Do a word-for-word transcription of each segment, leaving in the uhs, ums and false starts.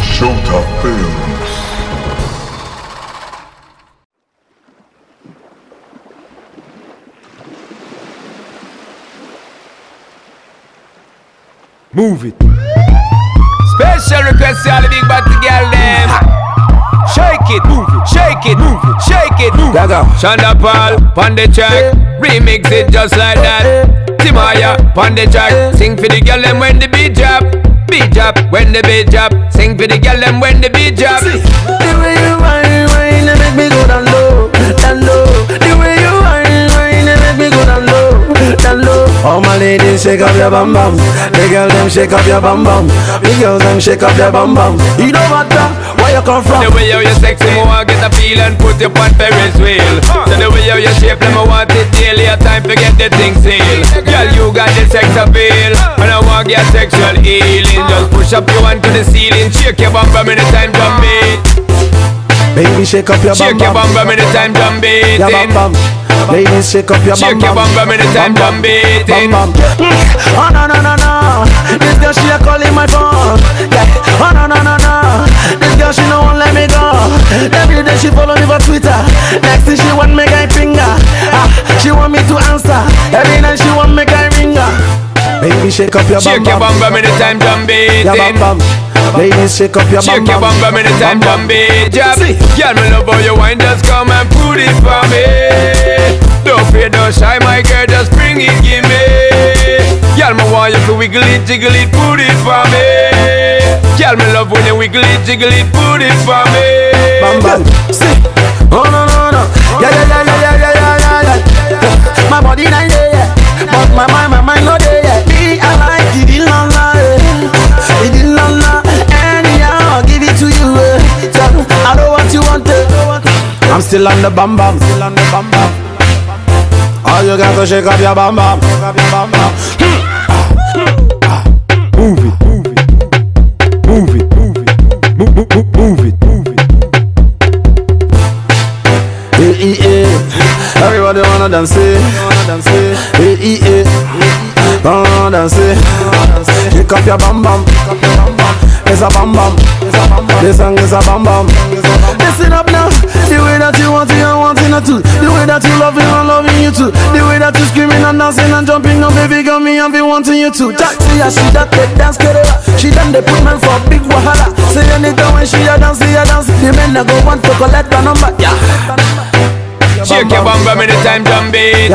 Showtime Films. Move it. Special request to all the big batty girl them. Shake it, move it, shake it, move it, shake it, move it. Sean Paul, pon the track, remix it just like that. Timaya, pon the track, sing for the girl them when the beat drop. Beat drop, when the beat drop, sing for the girl them when the beat drop. The way you whine, whine, and make me go down low, down low. The way you whine, whine, and make me go down low, down low. All my ladies, shake up your bum bum. The girl them shake up your bum bum. The girls them shake up your bum bum. You know what the? Where you come from? The way how you sexy, me want get a feel and put you on Ferris wheel. Uh. So the way how you shape, me want it daily. A time to get the thing sealed. Girl, you got the sex appeal, and I want your sexual healing. Just push up your hand to the ceiling, shake your bum bum in the time drum beat. Baby, shake up your bum bum. Shake your bum bum in the time drum beating. Baby, shake up your bum bum. Shake your bum bum in the time drum beating. Oh no no no no, this girl she a calling my phone. Yeah. Oh no no no no. She no one let me go. Every day she follow me for Twitter. Next thing she want me guy finger. Ah, she want me to answer. Every night she want me guy ringer. Baby shake up your bum bum. Shake your bum bum in the time drum beating. Baby shake up your bum bum. Shake your bum bum in the time drum beat. Girl, me love how you wine. Just come and put it for me. Don't fear, don't shy, my girl. Just bring it, give me. Girl, me want you to wiggle it, jiggle it, put it for me. Girl, me love when you wiggle it, jiggle it, put it for me. Bam bam, see, oh no no no, yeah yeah yeah yeah yeah yeah yeah yeah. My body not there yet, but my mind, my mind not there yet. Me I like it, it la la, it la la. Anyhow, I'll give it to you. I know what you want. I'm still on the bam bam, still on the bam bam. Oh, you got to shake up your bam bam, shake up your bam bam. Move it. Move it, move it, move, move, move, move it, move it. Hey, hey, hey. Everybody wanna dance it. Hey, hey, hey. Wanna dance it. Pick up your bam bam. It's a bam bam. This song is a bam bam. Listen up now. The way that you want it, I want it too. The way that you love it, I'm loving you too. The way that you screaming and dancing and jumping, no baby got me, I've been wanting you too. Jack, see ya, she that take dance career. She done the put man for big wahala. Say anytime when she a dance, she a dance. The men a go want to collect the number. Yeah. Shake your bum bum in the time drum beating.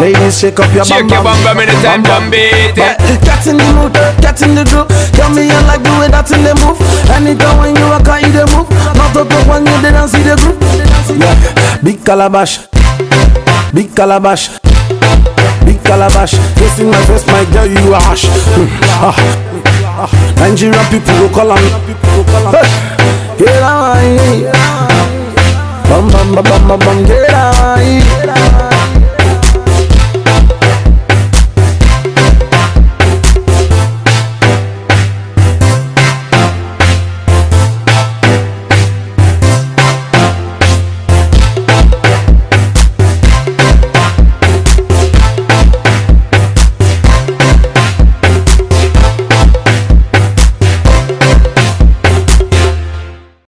Ladies, shake up your bum bum. Shake your bum bum in the time drum beating. Get in the mood, get in the groove. Tell me you like the way that in the move. Anytime when you walk, you the move. Not to talk when you dance in the groove. Yeah. Big calabash, big calabash, big calabash. Facing my face, my girl, you are ash. Nigerian people go call me. Here I am. Bam bam bam bam bam, here I am.